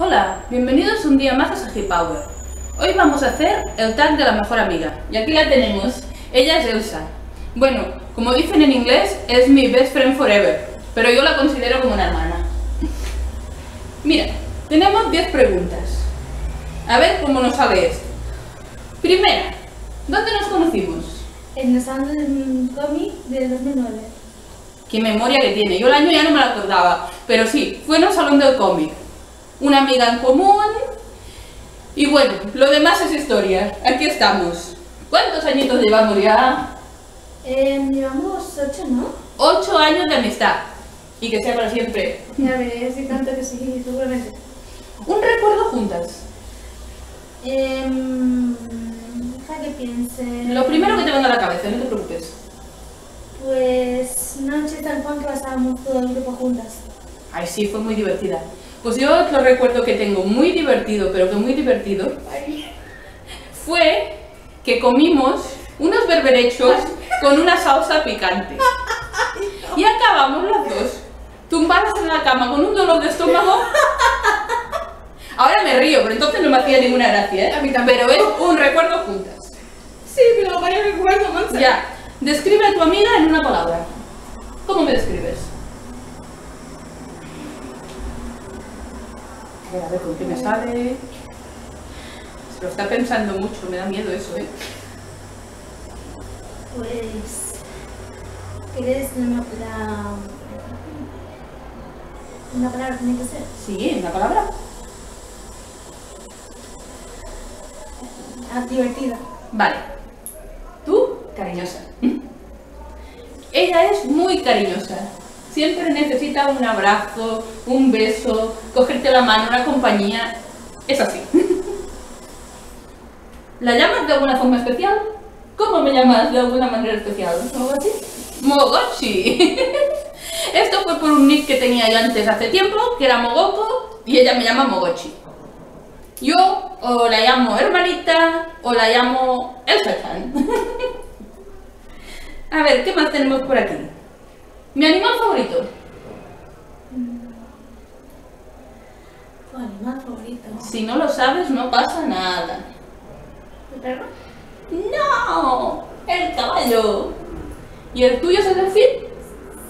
Hola, bienvenidos un día más a Sagipower. Hoy vamos a hacer el tag de la mejor amiga. Y aquí la tenemos. Ella es Elsa. Bueno, como dicen en inglés, es mi best friend forever, pero yo la considero como una hermana. Mira, tenemos 10 preguntas. A ver cómo nos sale esto. Primera, ¿dónde nos conocimos? En el stand del cómic de 2009. Qué memoria que tiene, yo el año ya no me la acordaba, pero sí, fue en el salón del cómic. Una amiga en común, y bueno, lo demás es historia. Aquí estamos. ¿Cuántos añitos llevamos ya? Llevamos 8, ¿no? 8 años de amistad, y que sea para siempre. Ya veré, si tanto que sí, seguramente. ¿Un recuerdo juntas? Deja que piense. Lo primero que te venga a la cabeza, no te preocupes. Pues noche tan Juan que pasábamos todo el grupo juntas. Ay, sí, fue muy divertida. Pues yo otro recuerdo que tengo muy divertido, pero que muy divertido, fue que comimos unos berberechos con una salsa picante. Y acabamos las dos tumbadas en la cama con un dolor de estómago. Ahora me río, pero entonces no me hacía ninguna gracia, ¿eh? A mí también. Pero es un recuerdo juntas. Sí, pero varios recuerdos, Montse. Ya. Describe a tu amiga en una palabra. ¿Cómo me describes? A ver, ¿con qué me sale? Se lo está pensando mucho, me da miedo eso, ¿eh? Pues... ¿quieres una palabra tiene que ser? Sí, una palabra. Divertida. Vale. Tú, cariñosa. Ella es muy cariñosa. Siempre necesita un abrazo, un beso, cogerte la mano, una compañía. Es así. ¿La llamas de alguna forma especial? ¿Cómo me llamas de alguna manera especial? ¿Mogoshi? ¡Mogoshi! Esto fue por un nick que tenía yo antes hace tiempo, que era Mogoko, y ella me llama Mogoshi. Yo o la llamo hermanita o la llamo Elsa-chan. A ver, ¿qué más tenemos por aquí? ¿Mi animal favorito? ¿Tu animal favorito? Si no lo sabes, no pasa nada. ¿El perro? ¡No! ¡El caballo! ¿Y el tuyo es el delfín?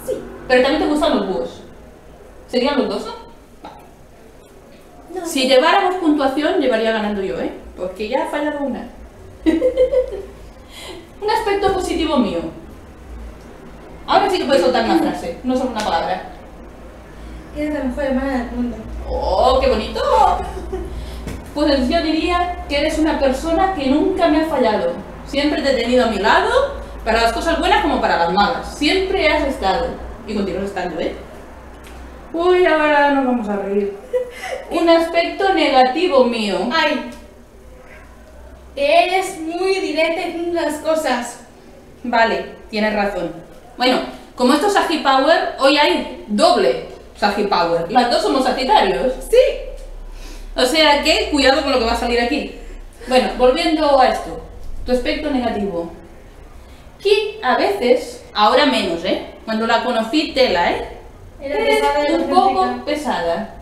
Sí. Pero también te gustan los búhos. ¿Serían los dos? Vale. No, si lleváramos puntuación, llevaría ganando yo, ¿eh? Porque ya ha fallado una. Un aspecto positivo mío. Ahora sí que puedes soltar una frase, no solo una palabra. Eres la mejor hermana del mundo. ¡Oh, qué bonito! Pues yo diría que eres una persona que nunca me ha fallado. Siempre te he tenido a mi lado, para las cosas buenas como para las malas. Siempre has estado. Y continúas estando, ¿eh? Uy, ahora nos vamos a reír. Un aspecto negativo mío. ¡Ay! Eres muy directa en las cosas. Vale, tienes razón. Bueno, como esto es Sagipower, hoy hay doble Sagipower. Las dos somos Sagitarios. Sí. O sea que, cuidado con lo que va a salir aquí. Bueno, volviendo a esto. Tu aspecto negativo. Que a veces, ahora menos, ¿eh? Cuando la conocí, tela, ¿eh? Eres un poco pesada.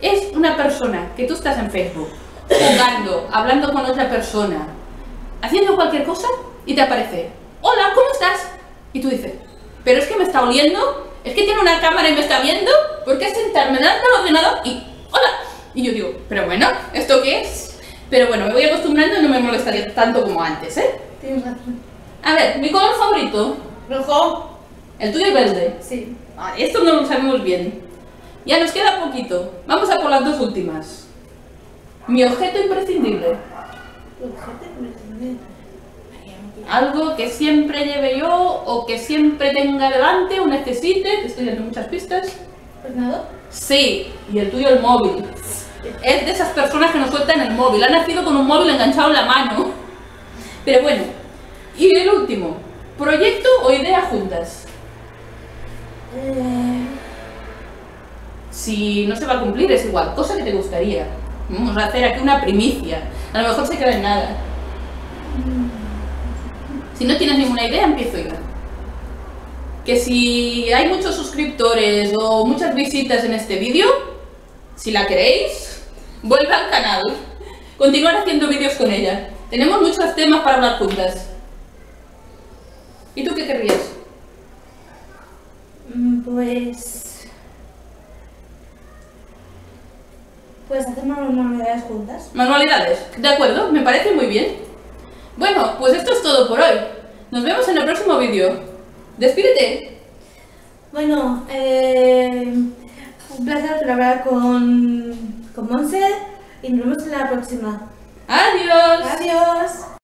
Es una persona que tú estás en Facebook, jugando, hablando con otra persona, haciendo cualquier cosa y te aparece... Hola, ¿cómo estás? Y tú dices, pero es que me está oliendo, es que tiene una cámara y me está viendo, ¿por qué sentarme delante del ordenador y hola? Y yo digo, pero bueno, ¿esto qué es? Pero bueno, me voy acostumbrando y no me molestaría tanto como antes, ¿eh? Tienes razón. A ver, ¿mi color favorito? Rojo. ¿El tuyo es verde? Sí. Ah, esto no lo sabemos bien. Ya nos queda poquito, vamos a por las dos últimas. ¿Mi objeto imprescindible? ¿Objeto imprescindible? Algo que siempre lleve yo o que siempre tenga delante o necesite. Te estoy dando muchas pistas. ¿Ordenador? Sí, y el tuyo el móvil. Es de esas personas que nos sueltan el móvil. Ha nacido con un móvil enganchado en la mano. Pero bueno, y el último, ¿proyecto o idea juntas? Si no se va a cumplir es igual, cosa que te gustaría. Vamos a hacer aquí una primicia. A lo mejor se queda en nada. Si no tienes ninguna idea, empiezo yo. Que si hay muchos suscriptores o muchas visitas en este vídeo, Si la queréis, vuelve al canal. Continuar haciendo vídeos con ella. Tenemos muchos temas para hablar juntas. ¿Y tú qué querrías? Pues hacer manualidades juntas. Manualidades, de acuerdo, me parece muy bien. Bueno, pues esto es todo por hoy. Nos vemos en el próximo vídeo. Despídete. Bueno, un placer colaborar con Montse y nos vemos en la próxima. Adiós. Adiós.